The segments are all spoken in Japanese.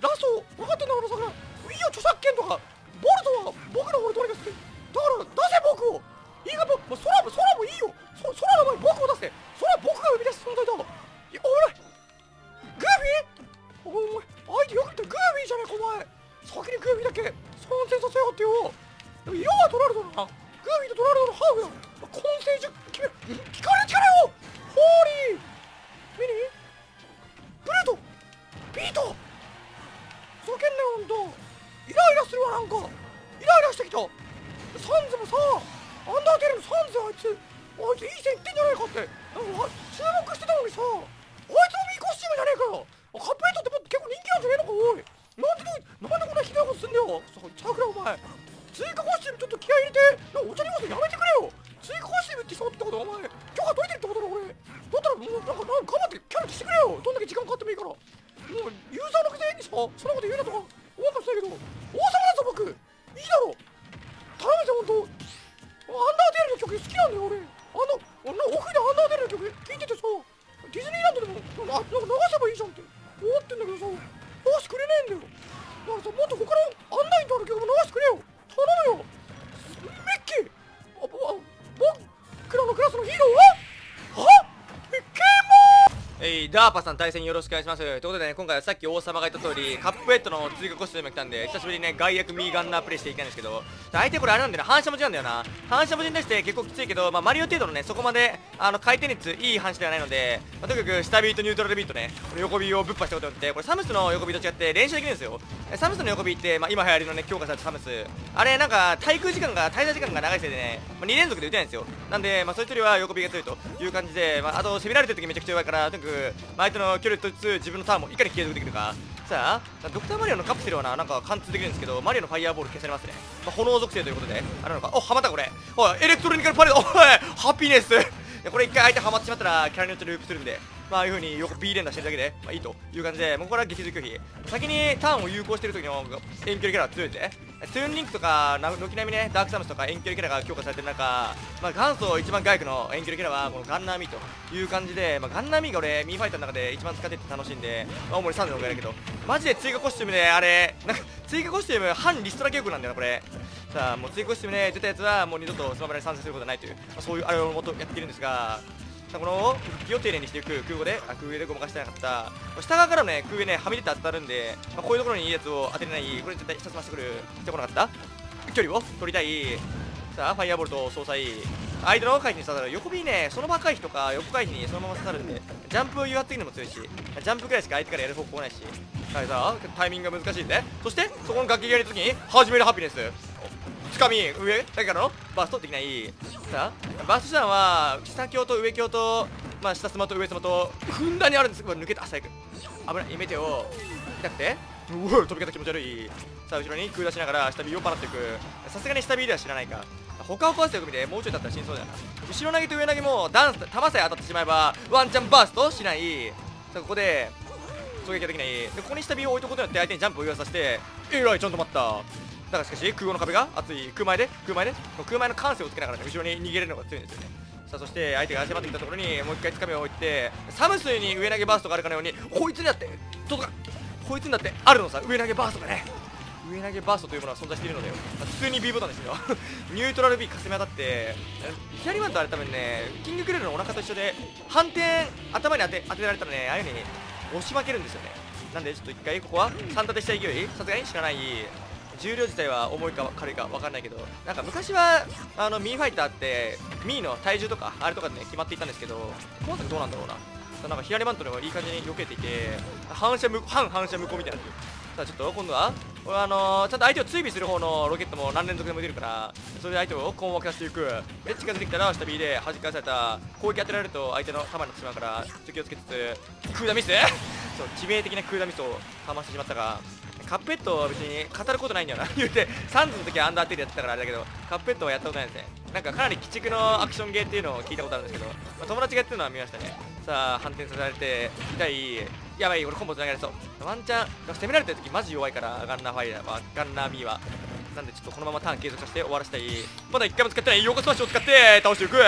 ラスト分かってんだからさくら、いいよ著作権とか。ボルトは僕の方に取り出して、だから出せ僕を。いいか、僕、空もいいよ。空の前に僕を出せ。それは僕が生み出す存在だ。いや、おいグーフィー、お前相手よく見て、グーフィーじゃないかお前。先にグーフィーだけ参戦させようってよ。でも色は取られたな。グーフィーと取られたのハーフだ。混戦じゃ決める。聞かれる力よ。ホーリーミニブレートビート、ふざけんなよ。ほんとイライラするわ。なんかイライラしてきた。サンズもさ、アンダーテールのサンズ、あいついい線いってんじゃないかってなんか注目してたのにさ、あいつのミーコスチームじゃねえかよ。カップエイトって結構人気なんじゃねえのか。おいなんでこんなひどいことすんだよさくら。お前追加コスチームちょっと気合い入れて、お茶にこそやめてくれよ。追加コスチームってそうってことはお前許可解いてるってことだろ。俺だったらもうなんか頑張ってキャラにしてくれよ。どんだけ時間かかってもいいから。もうユーザーのくせにさ、そんなこと言うなとか思わんかもしれないけど、王様だぞ僕。いいだろ、頼むぜ。ほんとアンダーテールの曲好きなんだよ俺。オフでアンダーテールの曲聴いててさ、ディズニーランドでもなんか流せばいいじゃんって思ってんだけどさ、流してくれねえんだよ。だからさ、もっと他のアンダーテールの曲も流してくれよ。頼むよミッキー。僕らのクラスのヒーローはミッキーモー。ダーパさん対戦よろしくお願いします。ということでね、今回はさっき王様が言った通り、カップヘッドの追加コスチュームが来たんで、久しぶりにね、外役ミーガンナープレイしていきたいんですけど、相手これあれなんだよな、反射文字なんだよな。反射文字に対して結構きついけど、まあ、マリオ程度のね、そこまで回転率いい反射ではないので、まあ、とにかく下ビート、ニュートラルビートね、これ横ビーをぶっ破したことによって、これサムスの横ビーと違って練習できるんですよ。サムスの横ビーって、まあ、今流行りのね、強化されたサムス。あれ、なんか、滞在時間が長いせいでね、まあ、2連続で打てないんですよ。なんで、まあ、そいつよりは横ビーが強いという感じで、まあ、あと、攻められてる時めちゃくちゃ弱いから、とにかく、まあ、相手の距離とつつ、自分のターンもいかに継続できるか。さあ、ドクターマリオのカプセルはなんか貫通できるんですけど、マリオのファイヤーボール消されますね。まあ、炎属性ということで、あれなのか、お、ハマったこれ。おい、エレクトロニカルパレード、おい、ハピネス。これ一回相手ハマってしまったら、キャラによってループするんで、まあ、ああいう風に横 B 連打してるだけで、まあ、いいという感じで、もうこれは激痛拒否。先にターンを有効してる時の遠距離キャラは強いぜ。トゥーンリンクとか、軒並みね、ダークサムスとか遠距離キャラが強化されてる中、まあ、元祖一番外役の遠距離キャラは、このガンナーミーという感じで、まあ、ガンナーミーが俺、ミーファイターの中で一番使ってて楽しいんで、まあ、主に3の方がやるけど、マジで追加コスチュームで、あれ、なんか、追加コスチューム、反リストラ記憶なんだよな、これ。さあ、もう追加コスチュームね、出たやつは、もう二度とスマブラに参戦することはないという、まあ、そういうあれをもとやっているんですが、この復帰を丁寧にしていく。空上でごまかしてなかった。下側からのね、空上ね、はみ出て当たるんで、まあ、こういうところにいいやつを当てれない。これ絶対一つ増してくる。来てこなかった距離を取りたい。さあ、ファイヤーボルト総裁相手の回避に刺さる。横 B ね、その場回避とか横回避にそのまま刺さるんで、ジャンプを誘発的にも強いし、ジャンプくらいしか相手からやる方向もないし、さあ、タイミングが難しいぜ。そしてそこの楽器やるときに始めるハピネスつかみ、上だからのバーストできない。さあ、バースト手段は下強と上強と、まあ、下スマと上スマとふんだんにあるんですけど、抜けた。最悪危ない。メテオ痛くて、うわ飛び方気持ち悪い。さあ、後ろに空出しながら下 B を放っていく。さすがに下 B では知らないか。他を壊してよく見て、もうちょいだったら死にそうだな。後ろ投げと上投げもダンス球さえ当たってしまえばワンチャンバーストしない。さあ、ここで狙撃ができない。で、ここに下 B を置いとくことによって相手にジャンプを誘発させて、えらいちゃんと待った。だからしかし空後の壁が厚い。空前の感性をつけながら、ね、後ろに逃げれるのが強いんですよね。さあ、そして相手が迫ってきたところにもう一回つかみを置いて、サムスに上投げバーストがあるかのように、こいつにだって届かこいつにだってあるのさ、上投げバーストがね。上投げバーストというものは存在しているので、まあ、普通に B ボタンですよニュートラル B かすめ当たって、左ワンとあれ多分ね、キングクレルのお腹と一緒で反転頭に当てられたらね、ああいう風に押し負けるんですよね。なんでちょっと一回ここは3立てした勢い、さすがにしかない。重量自体は重いか軽いか分かんないけど、なんか昔はミーファイターってミーの体重とかあれとかで、ね、決まっていたんですけど、今作どうなんだろうな。なんか左マントの方がいい感じに避けていて、反射無効みたいな。さあ、ちょっと今度は俺ちゃんと相手を追尾する方のロケットも何連続でも出るから、それで相手を困惑させていく。で、近づいてきたら下 B で弾き返された。攻撃当てられると相手の球になってしまうから気をつけつつ、クーダーミスそう、致命的なクーダーミスをかましてしまったが、カップヘッドは別に語ることないんだよな言うて、サンズの時はアンダーテールやってたからあれだけど、カップヘッドはやったことないですね。なんかかなり鬼畜のアクションゲーっていうのを聞いたことあるんですけど、まあ、友達がやってるのは見ましたね。さあ、反転させられて痛い。やばい、俺コンボつながれそう。ワンチャン攻められてる時マジ弱いから、ガンナーミーはなんでちょっとこのままターン継続させて終わらせたい。まだ一回も使ってない。ヨーコスマッシュを使って倒していく。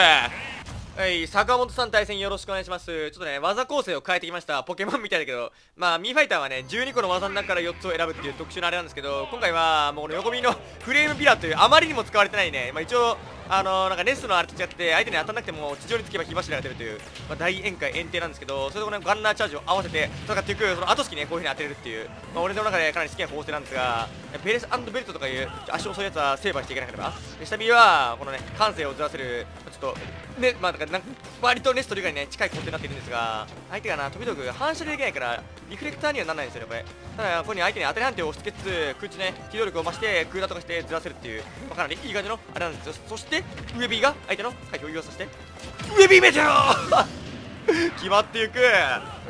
はい、坂本さん対戦よろしくお願いします。ちょっとね、技構成を変えてきました。ポケモンみたいだけど、まあ、ミーファイターはね、12個の技の中から4つを選ぶっていう特殊なあれなんですけど、今回は、もうこの横見のフレームピラーという、あまりにも使われてないね、まあ一応、なんかネスのあれと違って、相手に当たらなくても、地上につけば火柱が出るという、まあ、大宴会炎帝なんですけど、それとこのガンナーチャージを合わせて戦っていく、その後式ね、こういう風に当てれるっていう、まあ、俺の中でかなり好きな構成なんですが、ペレス&ベルトとかいう足遅いやつはセーバーしていかなければ、下見は、このね、感性をずらせる、ちょっと、ね、まあ、割とネストリガーにね、近い構成になっているんですが、相手がな、飛び道具反射できないから、リフレクターにはならないんですよね、これ。ただ、ここに相手に当たり判定を押し付けつつ、空中ね、機動力を増して、空打とかしてずらせるっていう、まあ、かなりいい感じのあれなんですよ。そしてウェビーが相手の回避を誘導させてウェビーメジャー決まっていく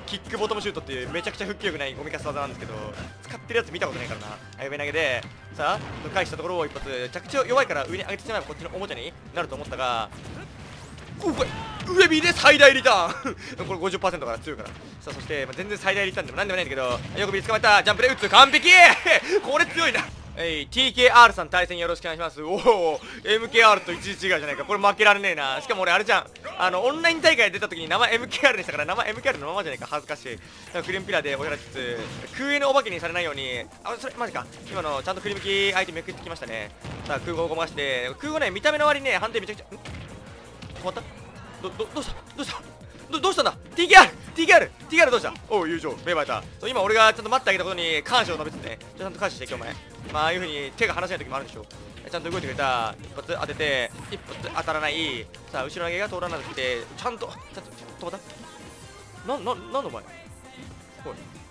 キックボトムシュートっていうめちゃくちゃ復帰力ないゴミカス技なんですけど、使ってるやつ見たことないからな。あ、上投げでさあ返したところを一発、着地を弱いから上に上げてしまえばこっちのおもちゃになると思ったが、ウェビーで最大リターンこれ 50% から強いからさあ、そして、まあ、全然最大リターンでもなんでもないんだけど、よく見つかまえたジャンプで打つ完璧これ強いな。TKR さん対戦よろしくお願いします。おお MKR と11違いじゃないか、これ負けられねえな。しかも俺あれじゃん、オンライン大会出た時に名前 MKR でしたから、名前 MKR のままじゃないか、恥ずかしい。だからクリームピラーでおやらしつつ空営のお化けにされないように、あ、それマジか、今のちゃんとクリームキ相手めくってきましたね。さあ空砲をごまかして、空砲ね、見た目の割にね判定めちゃくちゃ止まった。どうしたんだ TKR どうした。おう友情芽生えた。そう今俺がちゃんと待ってあげたことに感謝を述べてね、ちゃんと感謝していけお前。まあああいう風に手が離せない時もあるでしょ。ちゃんと動いてくれた。一発当てて一発当たらない。さあ後ろ投げが通らなくてちゃんと止まった。なんだお前、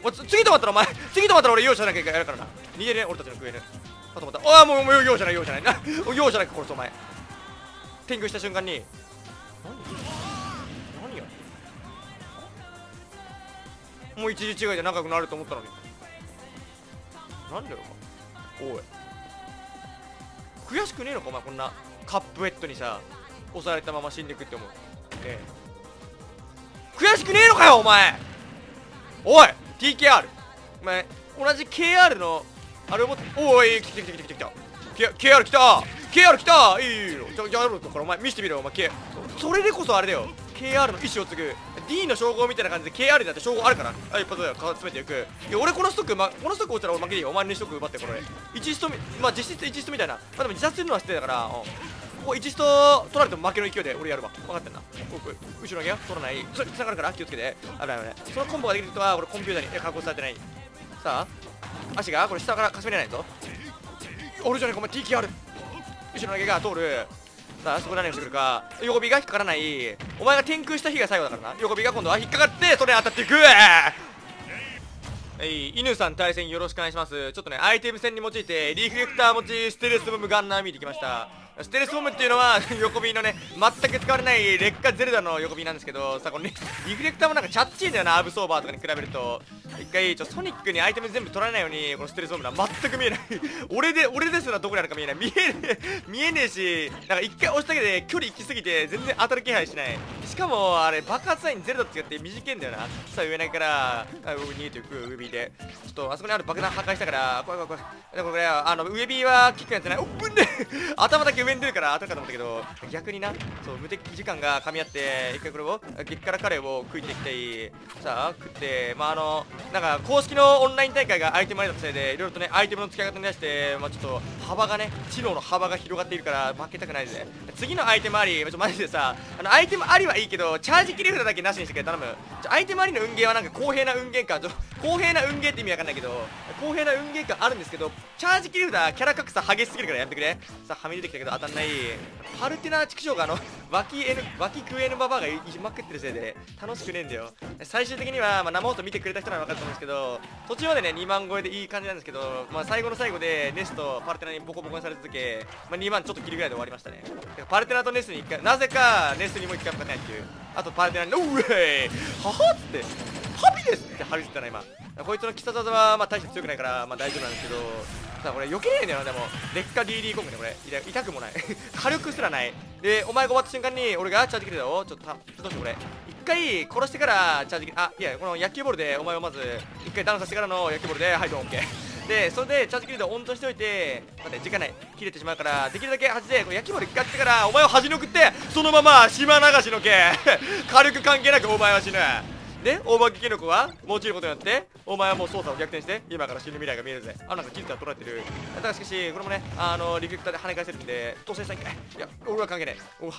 おい次止まったら、お前次止まったら俺容赦なきゃいけないからな。逃げるね俺たちの食えぬ。あ止まった。ああもう容赦ない容赦なく殺すお前。転空した瞬間に何やもう一時違いで仲良くなると思ったのに、なんだよお前。おい悔しくねえのかお前、こんなカップウェットにさ押されたまま死んでくって思う、ね、え悔しくねえのかよお前。おい TKR お前同じ KR のあれを持って、おい来た KR 来た KR 来た、いいよじゃあやろうとからお前見せてみろお前。それでこそあれだよ KR の意思を継ぐ D の称号みたいな感じで KR だって称号あるから、あ一発だ詰めていく。いや俺このストック、ま、このストック落ちたら俺負けでいいよ。お前のストック奪ってこれ1スト、まあ実質1ストみたいな、まあ、でも自殺するのは失礼だから、うん、ここ1スト取られても負けの勢いで俺やるわ。分かってんな。後ろ投げは取らない、それ繋がるから気をつけて。あれあれそのコンボができるとは俺コンピューターに加工されてない。さあ足がこれ下からかすめれないぞ。俺じゃねえお前 TKR。 後ろ投げが通る。さあそこで何をしてくるか、横火が引っかからない。お前が転空した日が最後だからな。横火が今度は引っかかってそれに当たっていく。犬さん対戦よろしくお願いします。ちょっとねアイテム戦に用いてリフレクター持ちステレスボムガンナー見てきました。ステレスボムっていうのは横火のね全く使われない劣化ゼルダの横火なんですけど、さあこの、ね、リフレクターもなんかチャッチーだよな、アブソーバーとかに比べると。一回ソニックにアイテム全部取られないようにこのステレスボムは全く見えない俺ですらどこにあるか見えない。見えねえし、なんか一回押しただけで距離行きすぎて全然当たる気配しない。しかもあれ爆発ラインゼルダって違って短いんだよな。さあ上投げから逃げていくウェビーで、ちょっとあそこにある爆弾破壊したから怖い。これウェビーはキックなんてない。おっぶんで頭だけ上に出るから当たるかと思ったけど、逆になそう無敵時間が噛み合って、一回これを激辛カレーを食いていきたい。さあ食って、まあなんか公式のオンライン大会がアイテムありだったせいでいろいろとねアイテムの使い方に対して、まあ、ちょっと幅がね知能の幅が広がっているから負けたくないぜ。次のアイテムありマジでさ、アイテムありはいいけどチャージ切り札だけなしにしてくれ頼む。アイテムありの運ゲーはなんか公平な運ゲーか、公平な運ゲーって意味わかんないけど、公平な運ゲー感あるんですけどチャージ切り札キャラ格差激しすぎるからやめてくれ。さあはみ出てきたけど当たんない。パルテナー畜生が脇クエヌババアがいじまくってるせいで楽しくねえんだよ。最終的には、まあ、生音見てくれた人なら分かると思うんですけど、途中までね2万超えでいい感じなんですけど、まあ、最後の最後でネスとパルテナにボコボコにされ続け、まあ、2万ちょっと切るぐらいで終わりましたね。パルテナとネスに1回、なぜかネスにもう1回勝てないっていう、あとパルテナに「うえいははっ!」って「ハビです!」って張り付いたな今。こいつの必殺技はまあ大して強くないからまあ大丈夫なんですけど、さあこれ避けれないんだよな。でも劣化 DD コンボね、これ痛くもない火力すらないで、お前が終わった瞬間に俺がチャージ切れたよ。ちょっとどうしようこれ一回殺してからチャージ切れ、あいやこの野球ボールでお前をまず一回ダウンさせてからの野球ボールではいドンオッケー、それでチャージ切れてオンとしておいて、待って時間ない、切れてしまうからできるだけ端でこう焼きボール使ってからお前を端に送って、そのまま島流しのけ軽く関係なくお前は死ぬで、大化けキノコは用いることによってお前はもう操作を逆転して、今から死ぬ未来が見えるぜ。あ、なんか技術が取られてる。だからしかしこれもね、リクルーターで跳ね返せるんで当選したいけない。いや俺は関係ない。上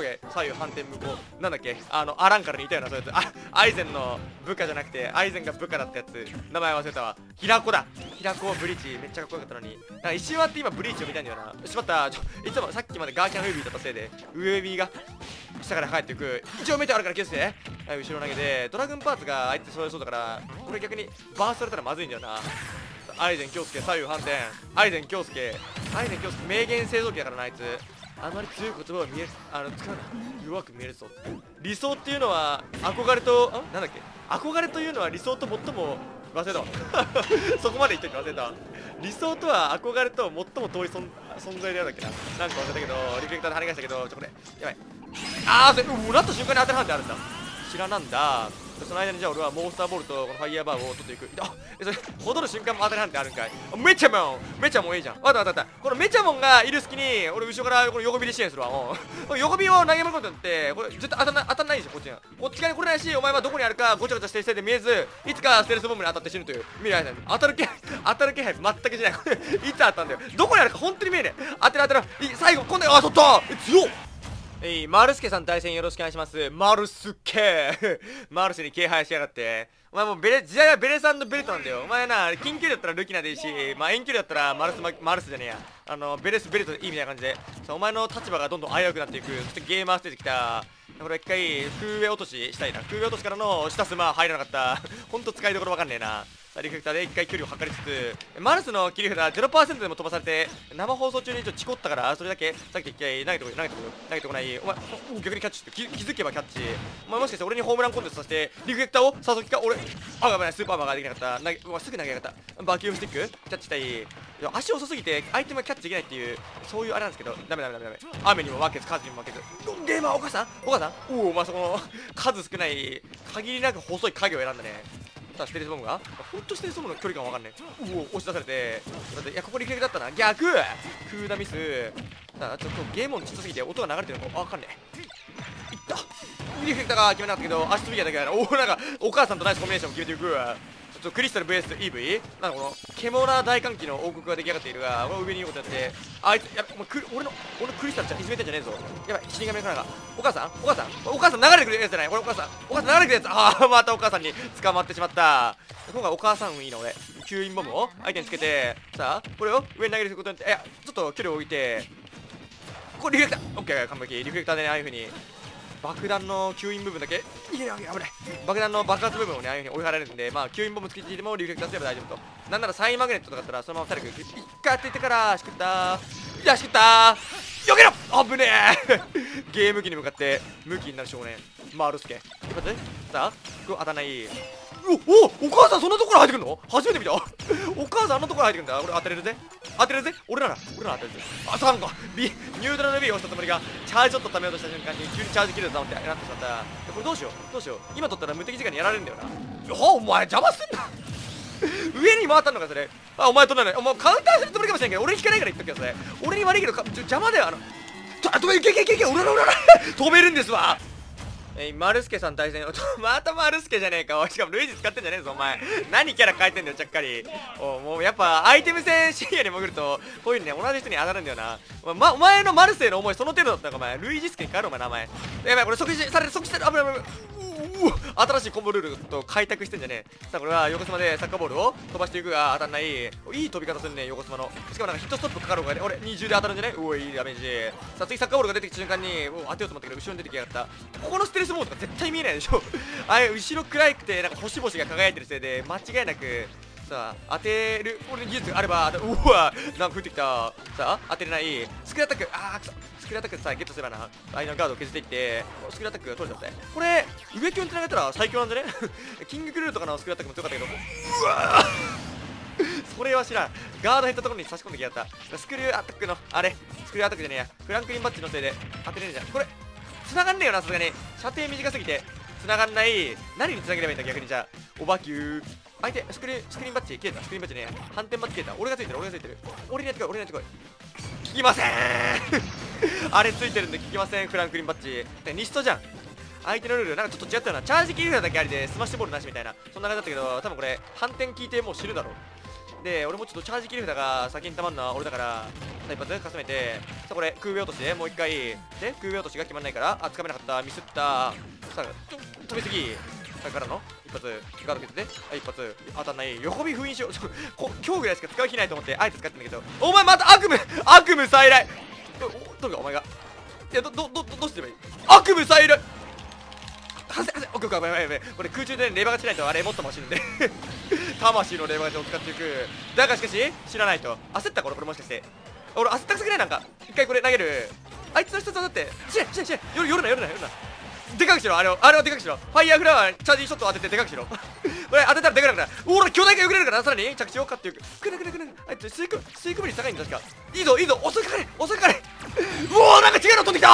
下左右反転無効なんだっけ、アランから似たようなそういうやつ、アイゼンの部下じゃなくてアイゼンが部下だったやつ、名前忘れたわ。平子だ、平子ブリーチめっちゃかっこよかったのに、なんか石割って今ブリーチを見たんだよな。しまった、いつもさっきまでガーキャンウェービーだったせいでウェービーが下から入っていく。一応メテオあるから気をつけて、はい、後ろ投げでドラグンパーツが相手揃えそうだから、これ逆にバースされたらまずいんだよな。アイゼン京介左右反転、アイゼン京介名言製造機だからな。あいつあまり強い言葉を使うな、弱く見えるぞ。理想っていうのは憧れと、なんだっけ、憧れというのは理想と最も忘れたそこまで言っといて忘れた。理想とは憧れと最も遠い存在であるんだっけな、なんか忘れたけど、リフレクターで跳ね返したけど、これやばい。ああ、それもらった瞬間に当てるはんってあるんだ、知らなんだ。その間にじゃあ俺はモンスターボールとこのファイヤーバーを取っていく。あ、それ戻る瞬間も当たりなんてあるんかい。めちゃもん、めちゃもんいいじゃん。わかったわかった。このめちゃもんがいる隙に俺後ろからこの横火で支援するわ。横火を投げまくることによって、これ絶対当たんないでしょ。こっち側に来れないし、お前はどこにあるかごちゃごちゃして見えず、いつかステルスボムに当たって死ぬという未来なんで、当たる気配全くしないこれいつ当たんだよ、どこにあるか本当に見えねえ。当てる最後今度、あ、そっと強っ。マルスケさん対戦よろしくお願いします。マルスケマルスに軽配しやがって、お前もう時代はベレさんのベルトなんだよ。お前な、近距離だったらルキナでいいし、まあ、遠距離だったらマルスじゃねえや、ベレスベルトでいいみたいな感じで、お前の立場がどんどん危うくなっていく。そしてゲーマー捨ててきた。これ一回空上落とししたいな。空上落としからの下妻入らなかったほんと使いどころわかんねえな。リフレクターで一回距離を測りつつ、マルスの切り札 0% でも飛ばされて、生放送中に一応チコったから、それだけさっき一回投げてこない。お前逆にキャッチして気づけばキャッチ。お前もしかして俺にホームランコンテストさせてリフレクターを誘う気か。俺あ、やばい、スーパーマンができなかった。すぐ投げやがった。バキュームスティックキャッチしたい。足遅すぎて相手もキャッチできないっていう、そういうあれなんですけど、ダメ。雨にも負けず風にも負けず、ゲーマーお母さんおお、まあそこの数少ない限りなく細い影を選んだね。ステルスボムがほんとステルスボムの距離感わかんない。うお、押し出されて、いやここに逆だったな、逆クーダミスだ。ちょっとゲーム音ちっちゃすぎて音が流れてるのかわかんねえ。いったリフレクターが決めなかったけど、足つびやだけだな。おお、なんかお母さんとナイスコンビネーションを決めていく。ちょっとクリスタル VS EV なんかこの獣大歓喜の王国が出来上がっているが、この上にいいことやって、あいつやっぱ俺のクリスタルちゃんいじめてんじゃねえぞ。やばい、死神かなんか、お母さん流れてくるやつじゃない、これお母さん流れてくるやつ。ああ、またお母さんに捕まってしまった。今回お母さんいいな。俺吸引ボムを相手につけて、さあこれを上に投げることによって、いやちょっと距離を置いて、ここリフレクターオッケー、完璧。リフレクターでね、ああいう風に爆弾の吸引部分だけいけない、危ない。爆弾の爆発部分をね、ああいう風に追い払えるんで、まあ吸引ボムつけていてもリフレクターすれば大丈夫と。なんならサインマグネットとかだったらそのまま2人一回やっていってから、しくったー、いやしくったー、よけろ、危ねえゲーム機に向かってムキになる少年マルスケ。一発さあ、ここ当たんない。お母さんそんなところ入ってくるの初めて見たお母さんあんなところ入ってくるんだ。俺当てれるぜ俺なら当てるぜ。あ、3個ニュートラル B を押したつもりが、チャージをためようとした瞬間に急にチャージ切れたと思ってなってしまった。これどうしよう今取ったら無敵時間にやられるんだよな。お前邪魔すんな上に回ったのかそれ。あ、お前取らない、お前カウンターするつもりかもしれんけど、俺に引かないから言っとくけど、それ俺に悪いけど邪魔だよ。止める、いけ俺ら止めるんですわ。マルスケさん対戦またマルスケじゃねえか。しかもルイージ使ってんじゃねえぞお前何キャラ変えてんだよ、ちゃっかり。もうやっぱアイテム戦深夜に潜るとこういうね、同じ人に当たるんだよな。お前のマルスへの思いその程度だったのか。お前ルイージスケに変えろお前名前。やばい、これ即死される、危ない、新しいコンボルールと開拓してんじゃねえ。さあこれは横スマでサッカーボールを飛ばしていくが当たんない。いい飛び方するね、横スマの。しかもなんかヒットストップかかる方がね、俺20で当たるんじゃね。うお、いいダメージ。さあ次サッカーボールが出てきた瞬間に当てようと思ったけど後ろに出てきやがった。ここのステルスボールとか絶対見えないでしょあれ後ろ暗くてなんか星々が輝いてるせいで間違いなく、さあ当てる俺の技術があれば、うわなんか降ってきた。さあ当てれない。スクラッタック、あーくそ、スクラッタックさゲットすればな、相手のガードを削っていってスクラッタックが取れちゃって、これ上級に繋げたら最強なんじゃねキングクルーとかのスクラッタックも強かったけど、うわそれは知らん。ガード減ったところに差し込んできやった。スクリューアタックのあれ、スクリューアタックじゃねえや、フランクリンバッジのせいで当てれるじゃん。これ繋がんねえよな、さすがに射程短すぎて繋がんない。何に繋げればいいんだ逆に。じゃあおばきゅう相手スクリーンバッチ消えた、スクリーンバッチね、反転バッチ消えた、俺がついてる、俺にやってこい、効きませんあれついてるんで効きません、フランクリンバッチニストじゃん。相手のルールなんかちょっと違ったような、チャージ切り札だけありでスマッシュボールなしみたいな、そんな感じだったけど、多分これ反転効いてもう死ぬだろう。で俺もちょっとチャージ切り札が先にたまるのは俺だから、一発かすめて、さあこれ空秒落としでもう一回で、空秒落としが決まんないから、あ掴めなかった、ミスった、さあちょっと飛びすぎ、さあからの一発ガード決定、あ一発当たんない、横火封印しよう今日ぐらいしか使う日ないと思ってあえて使ってんだけど、お前また悪夢再来、どうかお前がいやどうすればいい、悪夢再来はせおくか、やばい、これ空中でレバーがつないとあれもっとマシなんで魂のレバーがを使っていく。だがしかし知らないと焦った頃、これもしかして俺焦ったくさくない、なんか一回これ投げる、あいつの人とだってしね夜なでかくしろ、あれはでかくしろ、ファイヤーフラワーチャージショット当ててでかくしろこれ当てたらでかくなるから、巨大化よくれるからな、さらに着地を勝っていく、くれあいつ吸い込みに高いんだ、確かいいぞ遅いかれうおなんか違うの飛んできた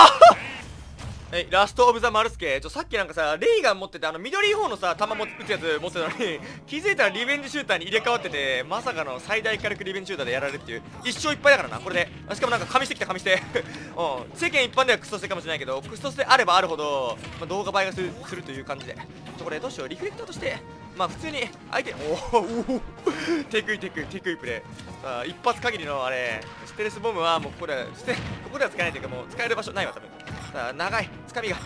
はい、ラストオブザマルスケ。さっきなんかさ、レイガン持ってて、あの緑い方のさ、弾持つやつ持ってたのに気づいたらリベンジシューターに入れ替わってて、まさかの最大火力リベンジシューターでやられるっていう、一生いっぱいだからなこれで。しかもなんか噛みしてうん、世間一般ではクソしてかもしれないけど、クソしてあればあるほど、まあ、動画映えがするという感じで、これどうしよう、リフレクターとしてまあ普通に相手おおテクイプレー、さあ一発限りのあれステルスボムはもうここでは使えないというか、もう使える場所ないわ多分。さあ長いつかみが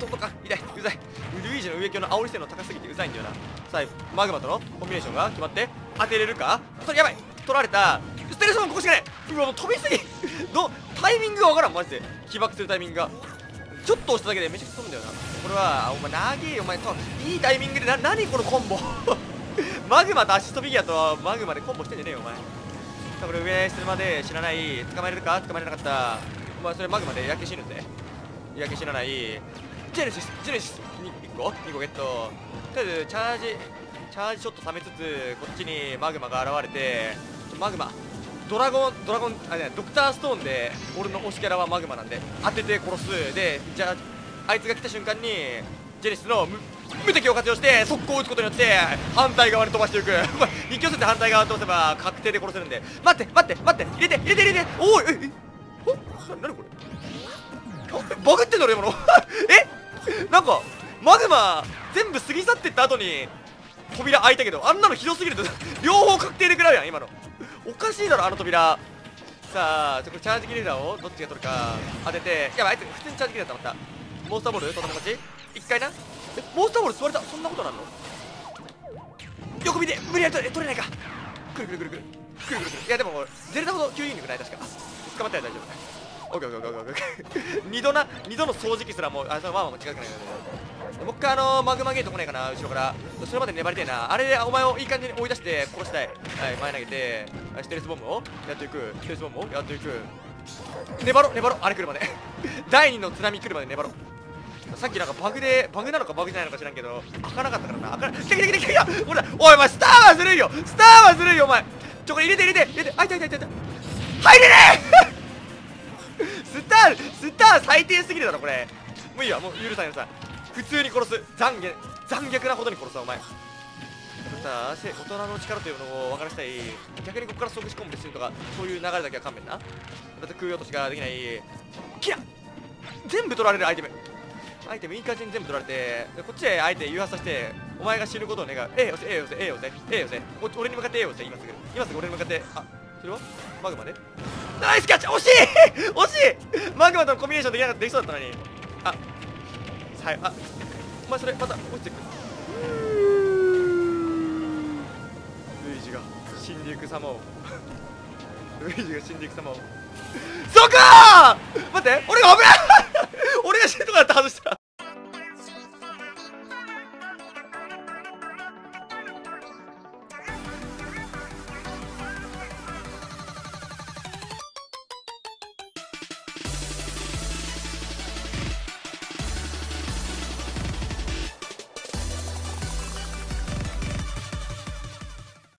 どこか痛いうざい、ルイージの上級の煽り性の高すぎてうざいんだよな。さあマグマとのコンビネーションが決まって当てれるか、それやばい取られた、ステルスボムここしかない、うわもう飛びすぎタイミングがわからん、マジで起爆するタイミングがちょっと押しただけでめちゃくちゃ飛ぶんだよなこれは。お前長えよお前、いいタイミングで何このコンボマグマとアシストフィギュアとマグマでコンボしてんじゃねえよお前。これ上するまで知らない、捕まえれるか、捕まえれなかった、お前それマグマで焼け死ぬぜ、焼け死なない。ジェネシス2個ゲット、とりあえずチャージショットためつつ、こっちにマグマが現れて、マグマドラゴンあれドクターストーンで、俺の推しキャラはマグマなんで当てて殺すで、じゃああいつが来た瞬間にジェネシスの無敵を活用して速攻を打つことによって反対側に飛ばしていく一挙手で反対側に飛ばせば確定で殺せるんで、待って入れておいおっ何これバグってんの俺今のえなんかマグマ全部過ぎ去ってった後に扉開いたけど、あんなのひどすぎると両方確定で食らうやん今の、おかしいだろあの扉。さあこれチャージ切り札をどっちが取るか当てて、やばいあいつ普通にチャージ切り札溜まった、モンスターボール取った感じ一回な、モンスターボール吸われた、そんなことなんの、横見て無理やり取れないか、くるいやでもゼルダほど吸引力ない確か、捕まったら大丈夫、オッケー2度の掃除機すらもう、あそのワンは間違いないので、もう一回マグマゲート来ないかな後ろから、それまで粘りたいな、あれでお前をいい感じに追い出して殺したい。はい前投げてステルスボムをやっていく、粘ろあれ来るまで第2の津波来るまで粘ろ。さっきなんかバグなのかバグじゃないのか知らんけど開かなかったからな、開かない来たほらおいお前スターはずるいよお前、ちょこれ入れてあいた入れねえスター最低すぎるだろこれ、もういいわもう許さん普通に殺す、残虐なほどに殺すお前。さあ大人の力というのを分からせたい、逆にここから即死コンボするとかそういう流れだけは勘弁な、だって食う落としができない、キラ全部取られる、アイテムいい感じに全部取られて、こっちへあえて誘発させてお前が死ぬことを願う、ええよせ俺に向かってええよせ、今すぐ俺に向かって、あそれはマグマでナイスキャッチ、惜しいマグマとのコンビネーションできなかった、できそうだったのに、あはい、あお前それまた落ちてくる、ルイージが死んでいく様をルイージが死んでいく様をそこー待って俺が危ない